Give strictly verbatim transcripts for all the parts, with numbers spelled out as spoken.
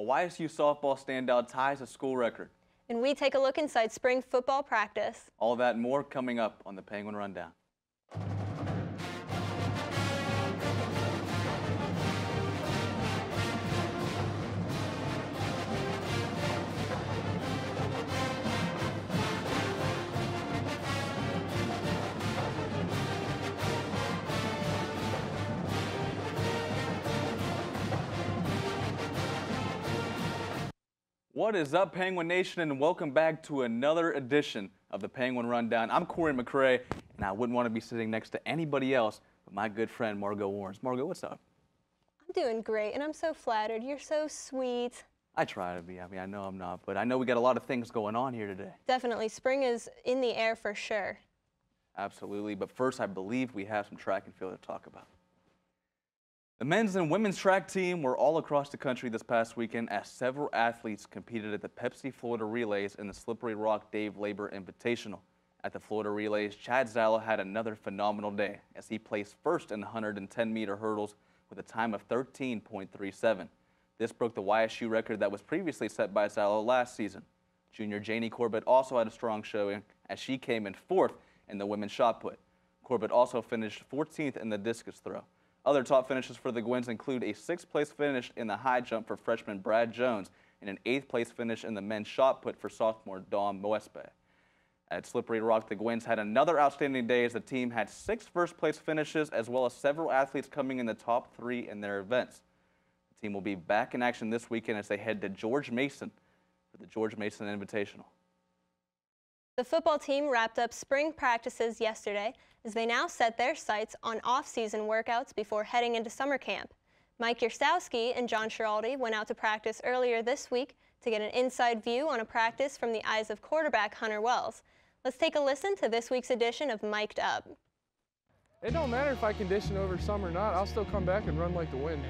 A Y S U softball standout ties a school record. And we take a look inside spring football practice. All that and more coming up on the Penguin Rundown. What is up, Penguin Nation, and welcome back to another edition of the Penguin Rundown. I'm Corey McCray, and I wouldn't want to be sitting next to anybody else but my good friend, Margot Warrens. Margot, what's up? I'm doing great, and I'm so flattered. You're so sweet. I try to be. I mean, I know I'm not, but I know we got a lot of things going on here today. Definitely. Spring is in the air for sure. Absolutely, but first, I believe we have some track and field to talk about. The men's and women's track team were all across the country this past weekend as several athletes competed at the Pepsi Florida Relays and the Slippery Rock Dave Labor Invitational. At the Florida Relays, Chad Zala had another phenomenal day as he placed first in the one hundred ten meter hurdles with a time of thirteen point three seven. This broke the Y S U record that was previously set by Zala last season. Junior Janie Corbett also had a strong showing as she came in fourth in the women's shot put. Corbett also finished fourteenth in the discus throw. Other top finishes for the Gwins include a sixth place finish in the high jump for freshman Brad Jones and an eighth place finish in the men's shot put for sophomore Dom Moespe. At Slippery Rock, the Gwins had another outstanding day as the team had six first place finishes as well as several athletes coming in the top three in their events. The team will be back in action this weekend as they head to George Mason for the George Mason Invitational. The football team wrapped up spring practices yesterday as they now set their sights on off-season workouts before heading into summer camp. Mike Yersowski and John Schiraldi went out to practice earlier this week to get an inside view on a practice from the eyes of quarterback Hunter Wells. Let's take a listen to this week's edition of Mic'd Up. It don't matter if I condition over summer or not, I'll still come back and run like the wind.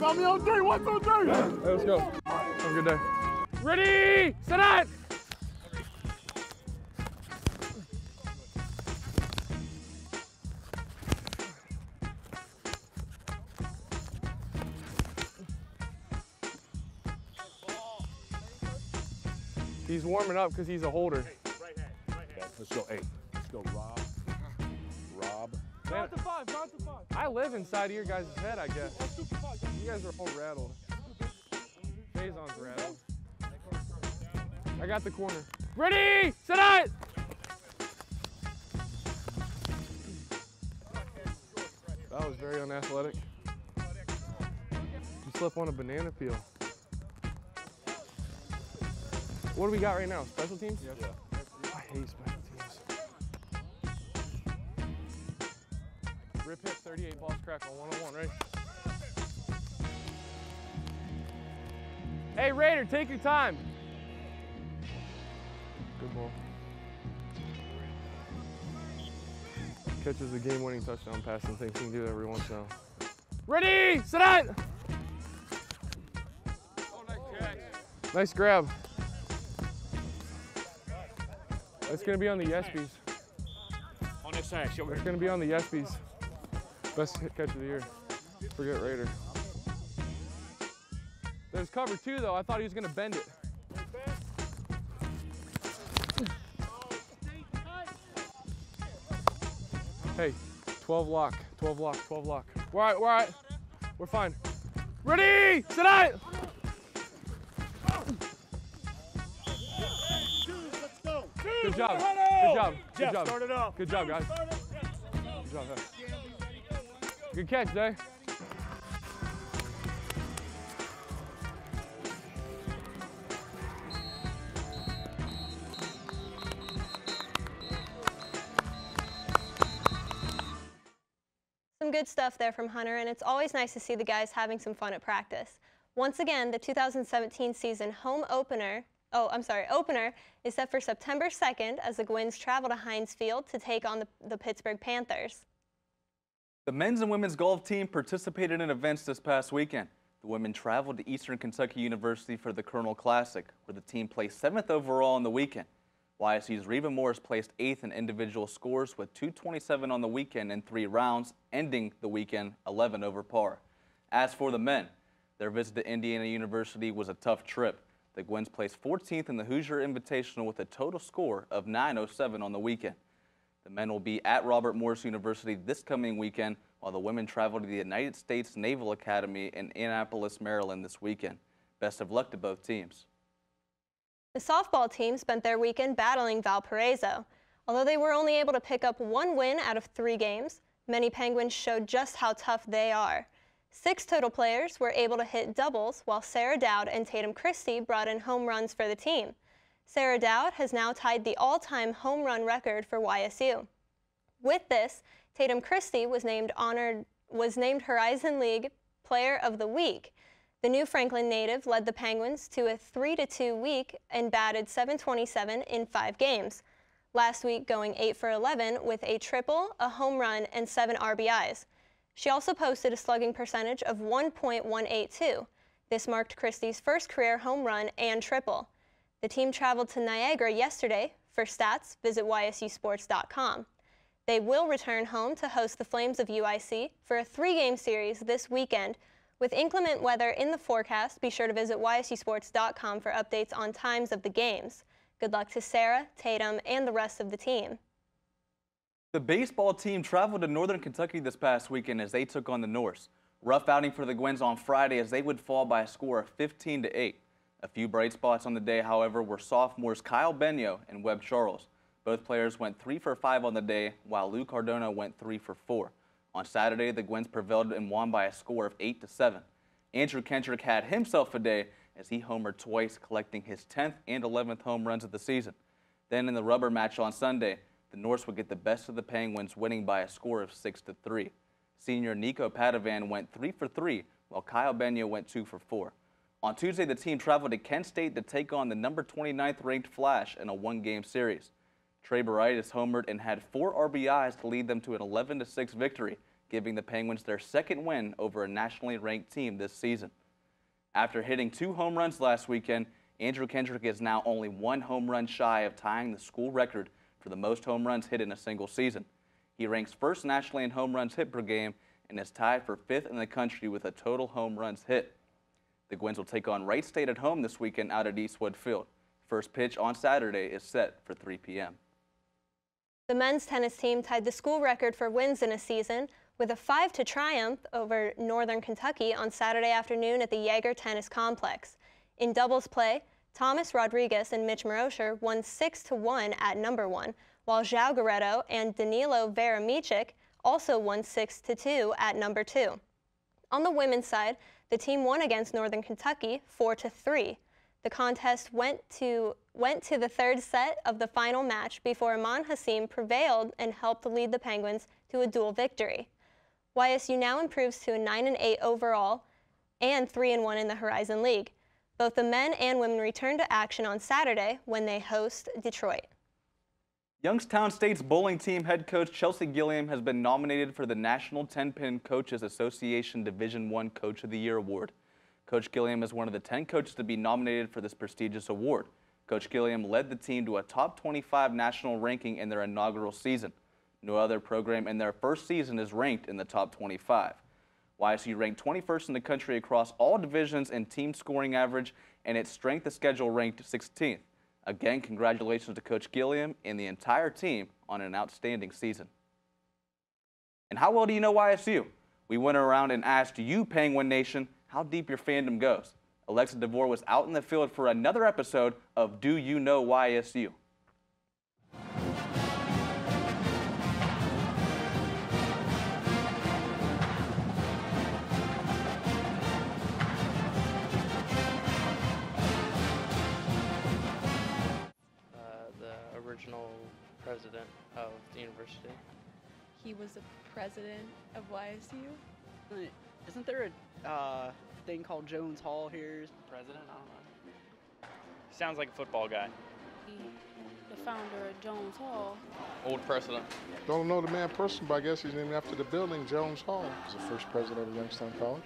Call me on three, one, two, three. Hey, let's go. Have a good day. Ready, set, up. He's warming up because he's a holder. Hey, right hand, right hand. Let's go, eight. Let's go, Rob. Rob. Count to five, count to five. I live inside of your guys' head, I guess. You guys are all rattled. Faison's rattled. I got the corner. Ready, set, up. That was very unathletic. You slip on a banana peel. What do we got right now? Special teams? Yeah. I hate special teams. Rip hip, thirty-eight, balls crackle, one-on-one, right? Hey, Raider, take your time. Good ball. Catches the game-winning touchdown pass and thinks he can do it every once in a while. Ready, set, up. Oh, nice catch. Nice grab. It's going to be on the Yespies. On this side, it's going to be on the Yespies. Best catch of the year. Forget Raider. There's cover two, though. I thought he was going to bend it. Hey, twelve lock, twelve lock, twelve lock. We're all right, we're all right. We're fine. Ready, set, up. Good job. Good job. Good job. Good job. Good job, guys. Good job, guys. Good catch, Day. Some good stuff there from Hunter, and it's always nice to see the guys having some fun at practice. Once again, the two thousand seventeen season home opener, oh, I'm sorry, opener is set for September second as the Gwins travel to Heinz Field to take on the, the Pittsburgh Panthers. The men's and women's golf team participated in events this past weekend. The women traveled to Eastern Kentucky University for the Colonel Classic, where the team placed seventh overall in the weekend. Y S U's Reva Morris placed eighth in individual scores with two twenty-seven on the weekend in three rounds, ending the weekend eleven over par. As for the men, their visit to Indiana University was a tough trip. The Gwens placed fourteenth in the Hoosier Invitational with a total score of nine oh seven on the weekend. The men will be at Robert Morris University this coming weekend, while the women travel to the United States Naval Academy in Annapolis, Maryland this weekend. Best of luck to both teams. The softball team spent their weekend battling Valparaiso. Although they were only able to pick up one win out of three games, many Penguins showed just how tough they are. Six total players were able to hit doubles, while Sarah Dowd and Tatum Christie brought in home runs for the team. Sarah Dowd has now tied the all-time home run record for Y S U. With this, Tatum Christie was named honored, was named Horizon League Player of the Week. The new Franklin native led the Penguins to a three to two week and batted seven twenty-seven in five games. Last week going eight for eleven with a triple, a home run, and seven R B Is. She also posted a slugging percentage of one point one eight two. This marked Christie's first career home run and triple. The team traveled to Niagara yesterday. For stats, visit Y S U sports dot com. They will return home to host the Flames of U I C for a three-game series this weekend. With inclement weather in the forecast, be sure to visit Y S U sports dot com for updates on times of the games. Good luck to Sarah, Tatum, and the rest of the team. The baseball team traveled to Northern Kentucky this past weekend as they took on the Norse. Rough outing for the Gwens on Friday as they would fall by a score of fifteen to eight. A few bright spots on the day, however, were sophomores Kyle Benyo and Webb Charles. Both players went three for five on the day, while Lou Cardona went three for four. On Saturday, the Gwens prevailed and won by a score of eight to seven. Andrew Kendrick had himself a day as he homered twice, collecting his tenth and eleventh home runs of the season. Then in the rubber match on Sunday, the Norse would get the best of the Penguins, winning by a score of six to three. Senior Nico Padovan went three for three, while Kyle Benyo went two for four. On Tuesday, the team traveled to Kent State to take on the number twenty-ninth ranked Flash in a one-game series. Trey Baraitis homered and had four R B Is to lead them to an eleven to six victory, giving the Penguins their second win over a nationally ranked team this season. After hitting two home runs last weekend, Andrew Kendrick is now only one home run shy of tying the school record for the most home runs hit in a single season. He ranks first nationally in home runs hit per game and is tied for fifth in the country with a total home runs hit. The Gwens will take on Wright State at home this weekend out at Eastwood Field. First pitch on Saturday is set for three P M The men's tennis team tied the school record for wins in a season with a five to triumph over Northern Kentucky on Saturday afternoon at the Jaeger Tennis Complex. In doubles play, Thomas Rodriguez and Mitch Marosher won six to one at number one, while João Guerrero and Danilo Veremicic also won six to two at number two. On the women's side, the team won against Northern Kentucky four to three. The contest went to, went to the third set of the final match before Iman Hasim prevailed and helped lead the Penguins to a dual victory. Y S U now improves to a nine and eight overall and three and one in the Horizon League. Both the men and women return to action on Saturday when they host Detroit. Youngstown State's bowling team head coach Chelsea Gilliam has been nominated for the National Ten Pin Coaches Association Division one Coach of the Year Award. Coach Gilliam is one of the ten coaches to be nominated for this prestigious award. Coach Gilliam led the team to a top twenty-five national ranking in their inaugural season. No other program in their first season is ranked in the top twenty-five. Y S U ranked twenty-first in the country across all divisions in team scoring average, and its strength of schedule ranked sixteenth. Again, congratulations to Coach Gilliam and the entire team on an outstanding season. And how well do you know Y S U? We went around and asked you, Penguin Nation, how deep your fandom goes. Alexa DeVore was out in the field for another episode of Do You Know Y S U? President of the university. He was the president of Y S U? Isn't, it, isn't there a uh, thing called Jones Hall here? President? I don't know. Sounds like a football guy. He, the founder of Jones Hall. Old president. Don't know the man personally, but I guess he's named after the building, Jones Hall. He was the first president of Youngstown College.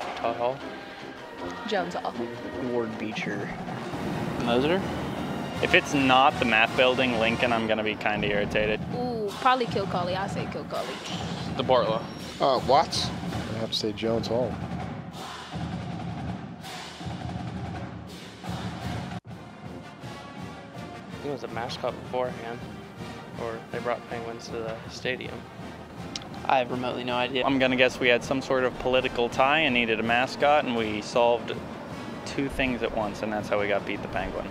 that Todd Hall? Jones Hall. Ward Beecher. Moser? If it's not the math building, Lincoln, I'm going to be kind of irritated. Ooh, probably Kilcawley. I say Kilcawley. The Bartlow. Uh, Watts. I have to say Jones Hall. I think it was a mascot beforehand, or they brought penguins to the stadium. I have remotely no idea. I'm going to guess we had some sort of political tie and needed a mascot, and we solved two things at once, and that's how we got beat the Penguin.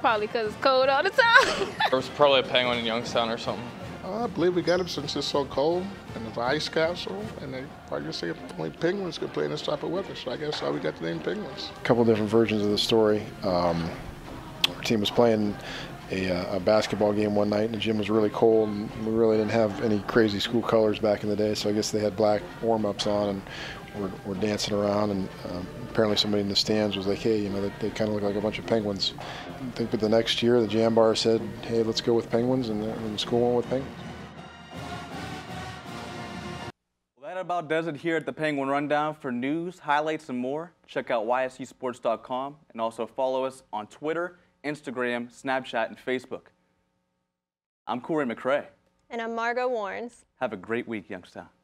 Probably because it's cold all the time. There was probably a penguin in Youngstown or something. Uh, I believe we got him since it's so cold, and it's an ice capsule, and they probably just say only penguins could play in this type of weather, so I guess how we got the name Penguins. A couple different versions of the story. Um, our team was playing a, a basketball game one night, and the gym was really cold, and we really didn't have any crazy school colors back in the day, so I guess they had black warm-ups on, and we're, we're dancing around, and um, apparently somebody in the stands was like, hey, you know, they, they kind of look like a bunch of penguins. I think that the next year the Jam Bar said, hey, let's go with penguins, and the, and the school went with penguins. Well, that about does it here at the Penguin Rundown. For news, highlights, and more, check out Y S U sports dot com, and also follow us on Twitter, Instagram, Snapchat, and Facebook. I'm Corey McCray. And I'm Margo Warnes. Have a great week, Youngstown.